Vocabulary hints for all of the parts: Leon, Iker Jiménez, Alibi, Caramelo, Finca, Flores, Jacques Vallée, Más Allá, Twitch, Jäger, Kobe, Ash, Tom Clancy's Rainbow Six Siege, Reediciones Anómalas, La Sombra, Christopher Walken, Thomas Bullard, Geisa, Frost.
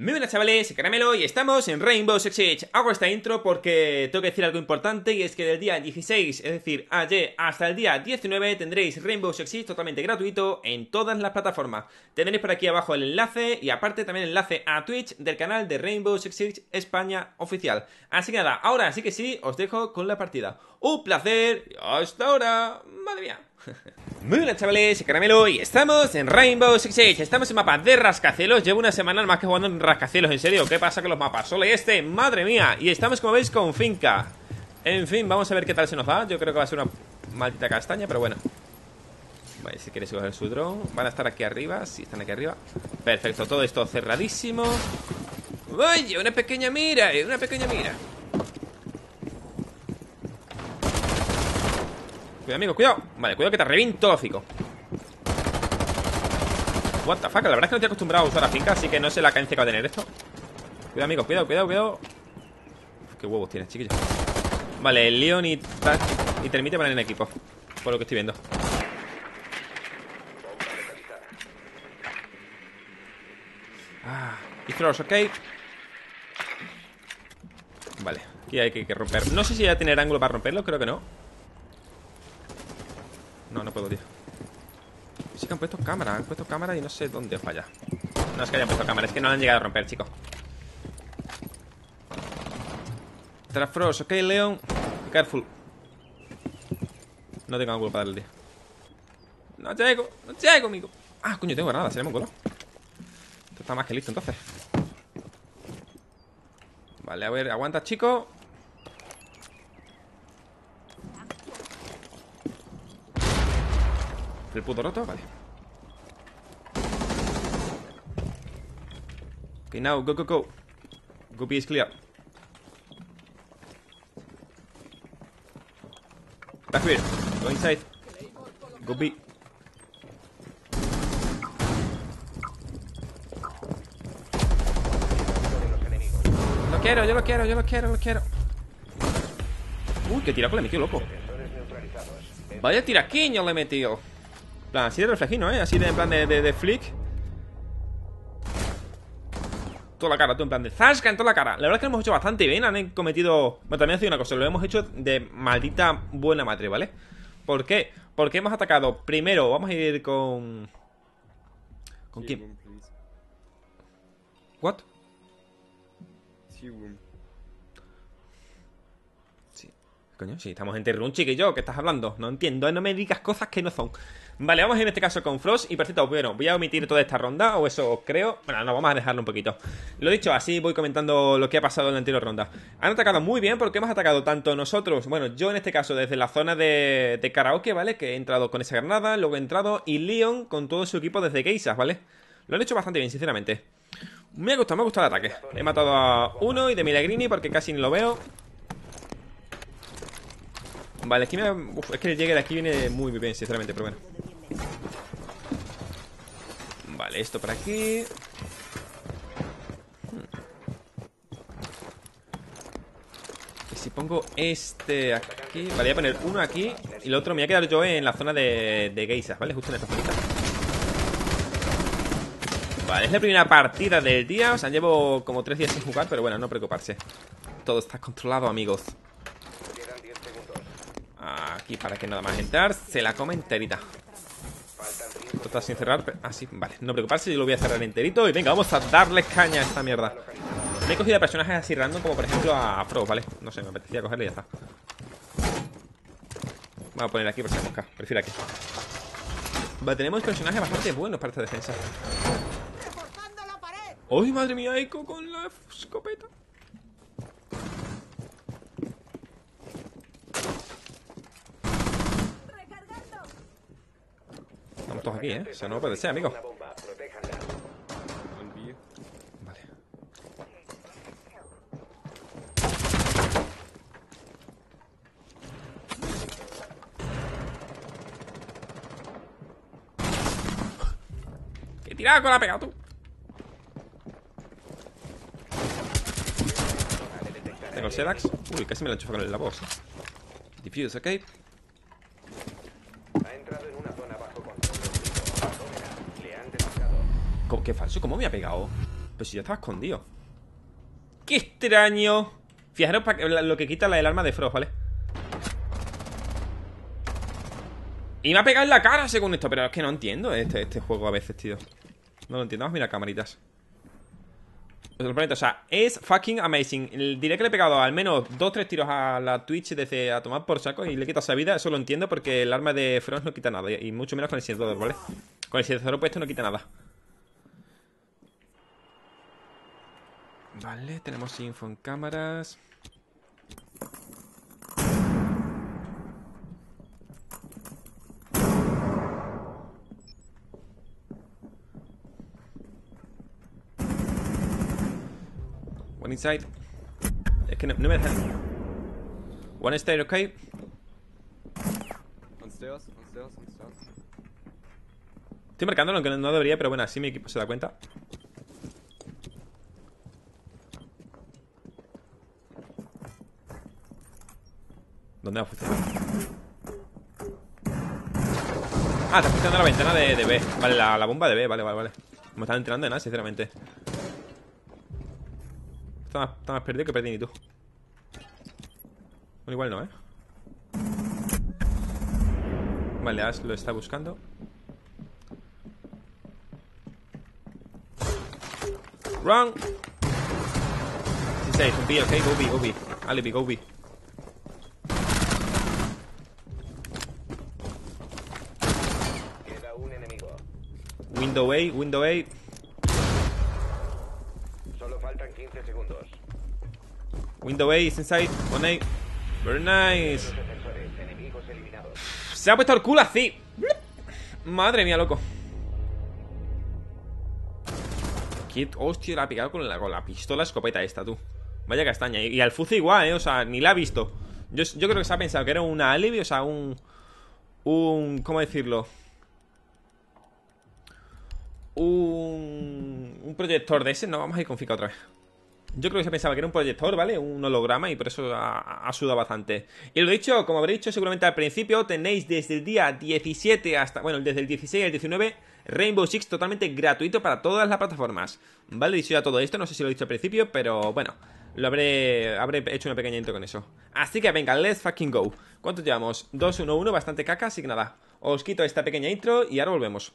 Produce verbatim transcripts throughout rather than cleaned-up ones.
Muy buenas chavales, Caramelo, y estamos en Rainbow Six Siege. Hago esta intro porque tengo que decir algo importante, y es que del día dieciséis, es decir, ayer, hasta el día diecinueve tendréis Rainbow Six Siege totalmente gratuito en todas las plataformas. Tendréis por aquí abajo el enlace, y aparte también el enlace a Twitch del canal de Rainbow Six Siege España oficial. Así que nada, ahora sí que sí, os dejo con la partida. Un placer, y hasta ahora, madre mía. Muy buenas chavales, Caramelo, y estamos en Rainbow Six Siege. Estamos en mapa de rascacielos. Llevo una semana más que jugando en rascacielos, en serio. ¿Qué pasa con los mapas? Solo este, madre mía. Y estamos, como veis, con Finca. En fin, vamos a ver qué tal se nos da. Yo creo que va a ser una maldita castaña, pero bueno. Vale, si queréis coger su drone. Van a estar aquí arriba, si están aquí arriba. Perfecto, todo esto cerradísimo. Oye, una pequeña mira, una pequeña mira. Cuidado, amigo, cuidado. Vale, cuidado que te reviento, fico. What the fuck, la verdad es que no estoy acostumbrado a usar a Finca, así que no sé la cadencia que va a tener esto. Cuidado, amigo, cuidado, cuidado, cuidado. Uf, qué huevos tienes, chiquillo. Vale, Leon y, y Termite van en el equipo, por lo que estoy viendo. Ah, y Flores, ok. Vale, aquí hay que, que romper. No sé si ya tener ángulo para romperlo, creo que no. No, no puedo, tío. Sí que han puesto cámara, han puesto cámara y no sé dónde falla. No es que hayan puesto cámara, es que no la han llegado a romper, chicos. Tras Frost, ok, Leon. Careful. No tengo ángulo para darle, tío. No llego, no llego, amigo. Ah, coño, tengo granada, se me han colado. Esto está más que listo, entonces. Vale, a ver, aguanta, chicos. El puto roto, vale. Ok, now, go, go, go. Goopy is clear. Back here. Go inside. Goopy. Lo quiero, yo lo quiero, yo lo quiero, lo quiero. Uy, qué tiraco le he metido, loco. Vaya tiraquiño le he metido. Plan, así de reflejino, ¿eh? Así de en plan de, de, de flick. Toda la cara, todo en plan de zasca en toda la cara. La verdad es que lo hemos hecho bastante bien. Han cometido... Bueno, también he hecho una cosa. Lo hemos hecho de maldita buena madre, ¿vale? ¿Por qué? Porque hemos atacado primero. Vamos a ir con... ¿Con quién? ¿What? Coño, si estamos en Terrun, chiquillo, ¿qué estás hablando? No entiendo, no me digas cosas que no son. Vale, vamos a ir en este caso con Frost. Y por cierto, bueno, voy a omitir toda esta ronda, o eso creo. Bueno, no, vamos a dejarlo un poquito. Lo dicho, así voy comentando lo que ha pasado en la anterior ronda. Han atacado muy bien porque hemos atacado tanto nosotros. Bueno, yo en este caso desde la zona de, de karaoke, ¿vale? Que he entrado con esa granada, luego he entrado. Y Leon con todo su equipo desde Geisa, ¿vale? Lo han hecho bastante bien, sinceramente. Me ha gustado, me ha gustado el ataque. He matado a uno y de Milagrini porque casi ni lo veo. Vale, aquí me... Uf, es que el Jäger de aquí viene muy bien, sinceramente, pero bueno. Vale, esto por aquí. Y si pongo este aquí... Vale, voy a poner uno aquí y el otro me voy a quedar yo en la zona de, de Geisa, ¿vale? Justo en esta zona. Vale, es la primera partida del día. O sea, llevo como tres días sin jugar, pero bueno, no preocuparse. Todo está controlado, amigos. Aquí para que nada más entrar se la come enterita. Esto está sin cerrar. Así, ah, vale, no preocuparse, yo lo voy a cerrar enterito. Y venga, vamos a darle caña a esta mierda. Me he cogido a personajes así random, como por ejemplo a Frost, ¿vale? No sé, me apetecía cogerle y ya está. Voy a poner aquí por si mosca, prefiero aquí. Vale, tenemos personajes bastante buenos para esta defensa. ¡Ay, madre mía! Echo con la escopeta. Estamos todos aquí, ¿eh? O sea, no puede ser, amigo. Vale. ¡Qué tirada con la pega, tú! Tengo el Sedax. Uy, casi me lo enchufa con el voz. Diffuse, ok. Qué falso, ¿cómo me ha pegado? Pues si ya estaba escondido. ¡Qué extraño! Fijaros para que, lo que quita la, el arma de Frost, ¿vale? Y me ha pegado en la cara según esto. Pero es que no entiendo este, este juego a veces, tío. No lo entiendo. Vamos a mirar camaritas. Os lo prometo, o sea, es fucking amazing. El diré que le he pegado al menos dos tres tiros a la Twitch desde a tomar por saco y le he quitado esa vida. Eso lo entiendo porque el arma de Frost no quita nada. Y mucho menos con el silenciador, ¿vale? Con el silenciador puesto no quita nada. Vale, tenemos info en cámaras. One inside. Es que no, no me dejan. One inside, ok. On stairs, on stairs, on stairs. Estoy marcándolo, aunque no debería, pero bueno, así mi equipo se da cuenta. ¿Dónde va a funcionar? Ah, está funcionando la ventana de, de B. Vale, la, la bomba de B, vale, vale, vale. No me están enterando de nada, sinceramente. Está más, está más perdido que perdí ni tú. Bueno, igual no, ¿eh? Vale, Ash lo está buscando. Run. dieciséis, un B, ok, go B, go B. Alibi, go B. Queda un enemigo. Window A, window A. quince segundos. Window A is inside. One A. Very nice. Se ha puesto el culo así. Madre mía, loco. Qué hostia la ha pegado con la, con la pistola escopeta esta, tú. Vaya castaña. Y, y al Fuzi igual, eh. O sea, ni la ha visto. Yo, yo creo que se ha pensado que era una alibi. O sea, un... Un... ¿Cómo decirlo? Un, un proyector de ese. No, vamos a ir con Finca otra vez. Yo creo que se pensaba que era un proyector, ¿vale? Un holograma y por eso ha, ha sudado bastante. Y lo dicho, como habréis dicho seguramente al principio, tenéis desde el día diecisiete hasta... Bueno, desde el dieciséis al diecinueve, Rainbow Six totalmente gratuito para todas las plataformas. Vale, dicho ya todo esto, no sé si lo he dicho al principio, pero bueno, lo habré, habré hecho una pequeña intro con eso. Así que venga, let's fucking go. ¿Cuánto llevamos? dos uno uno, bastante caca, así que nada. Os quito esta pequeña intro y ahora volvemos.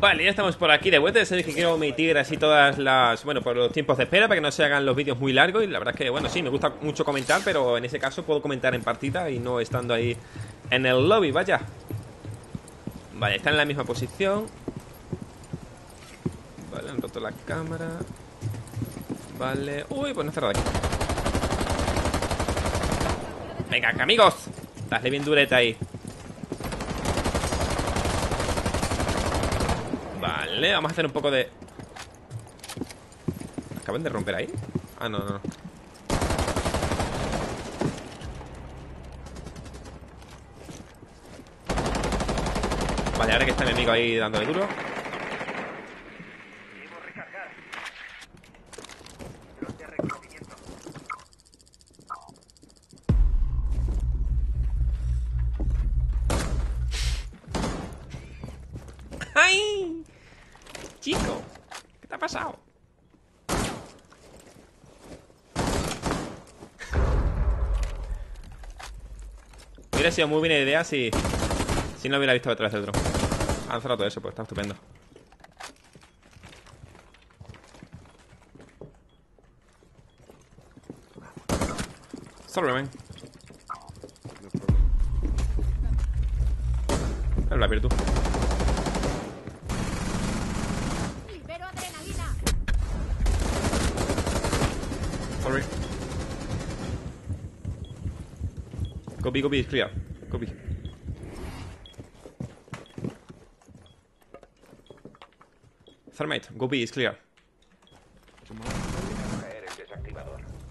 Vale, ya estamos por aquí de vuelta. Ya sabéis que quiero omitir así todas las... Bueno, por los tiempos de espera, para que no se hagan los vídeos muy largos. Y la verdad es que, bueno, sí, me gusta mucho comentar, pero en ese caso puedo comentar en partida y no estando ahí en el lobby, vaya. Vale, está en la misma posición. Vale, han roto la cámara. Vale, uy, pues no he cerrado aquí. Venga, amigos, dale bien dureta ahí. Vale, vamos a hacer un poco de... ¿Acaban de romper ahí? Ah, no, no, no. Vale, ahora que está mi amigo ahí dándole duro. Hubiera sido muy buena idea si, si no hubiera visto detrás del dron. Han cerrado todo eso, pues está estupendo. Sorry, man. No la pierdo. Libero adrenalina. Sorry. Kobe, Kobe, clear. Kobe. Thermite, Kobe is clear.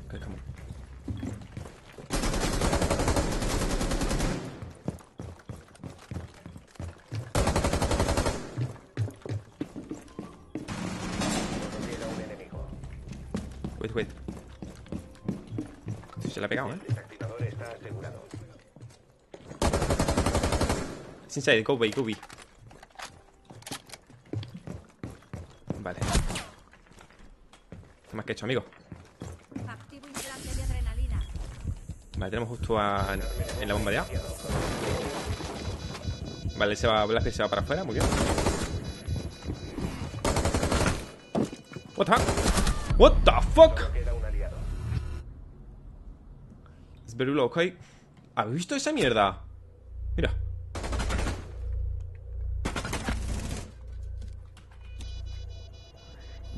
Okay, come on. Wait, wait. Se la ha pegado, eh. It's inside, go B, go B. Vale. más que hecho, amigo. Activo implante de adrenalina. Vale, tenemos justo a, en, en la bomba de A. Vale, se va, Blasby se va para afuera, muy bien. What the fuck? What the fuck? Es berulo, ok. ¿Habéis visto esa mierda? Mira.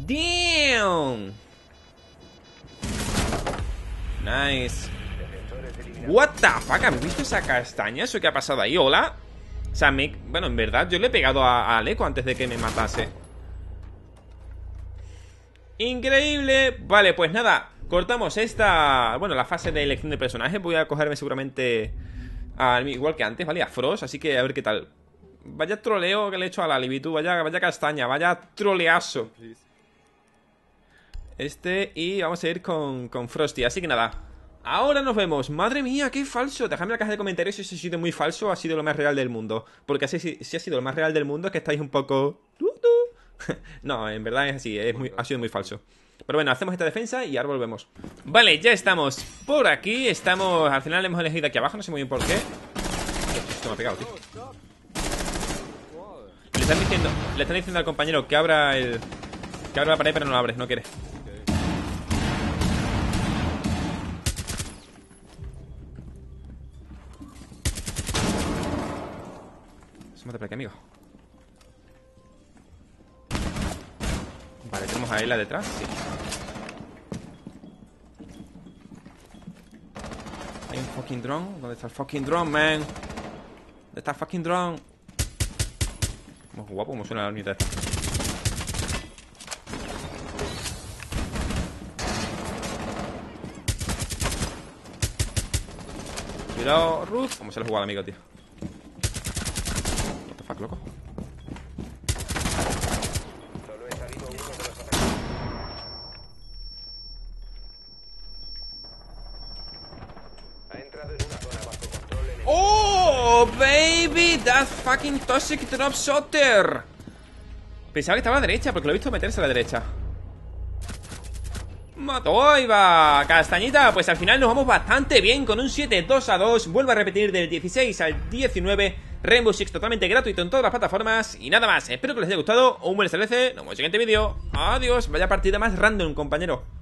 Damn. Nice. What the fuck, ¿habéis visto esa castaña? ¿Eso qué ha pasado ahí? Hola. O sea, me... bueno, en verdad yo le he pegado a, a Echo antes de que me matase. Increíble. Vale, pues nada, cortamos esta... bueno, la fase de elección de personaje. Voy a cogerme seguramente a... igual que antes, ¿vale? A Frost, así que a ver qué tal. Vaya troleo que le he hecho a la Libitu. Vaya, vaya castaña, vaya troleazo. Este, y vamos a ir con, con Frosty, así que nada. Ahora nos vemos. Madre mía, qué falso. Dejadme en la caja de comentarios si eso ha sido muy falso o ha sido lo más real del mundo. Porque así, si ha sido lo más real del mundo es que estáis un poco... no, en verdad es así, es muy, ha sido muy falso. Pero bueno, hacemos esta defensa y ahora volvemos. Vale, ya estamos por aquí. Estamos, al final hemos elegido aquí abajo. No sé muy bien por qué. Esto me ha pegado, tío. Le están diciendo, le están diciendo al compañero que abra el... que abra la pared, pero no la abres, no quiere. Súmate por aquí, amigo. Vale, tenemos a Ela detrás, sí. Hay un fucking drone. ¿Dónde está el fucking drone, man? ¿Dónde está el fucking drone? Como guapo, como suena la unidad esta. Cuidado, Ruth. Como se lo ha jugado, amigo, tío. What the fuck, loco. That fucking toxic drop shotter. Pensaba que estaba a la derecha, porque lo he visto meterse a la derecha. Mató, ahí va. Castañita, pues al final nos vamos bastante bien. Con un siete dos a dos. Vuelvo a repetir, del dieciséis al diecinueve, Rainbow Six totalmente gratuito en todas las plataformas. Y nada más, espero que les haya gustado. Un buen establece, nos vemos en el siguiente vídeo. Adiós, vaya partida más random, compañero.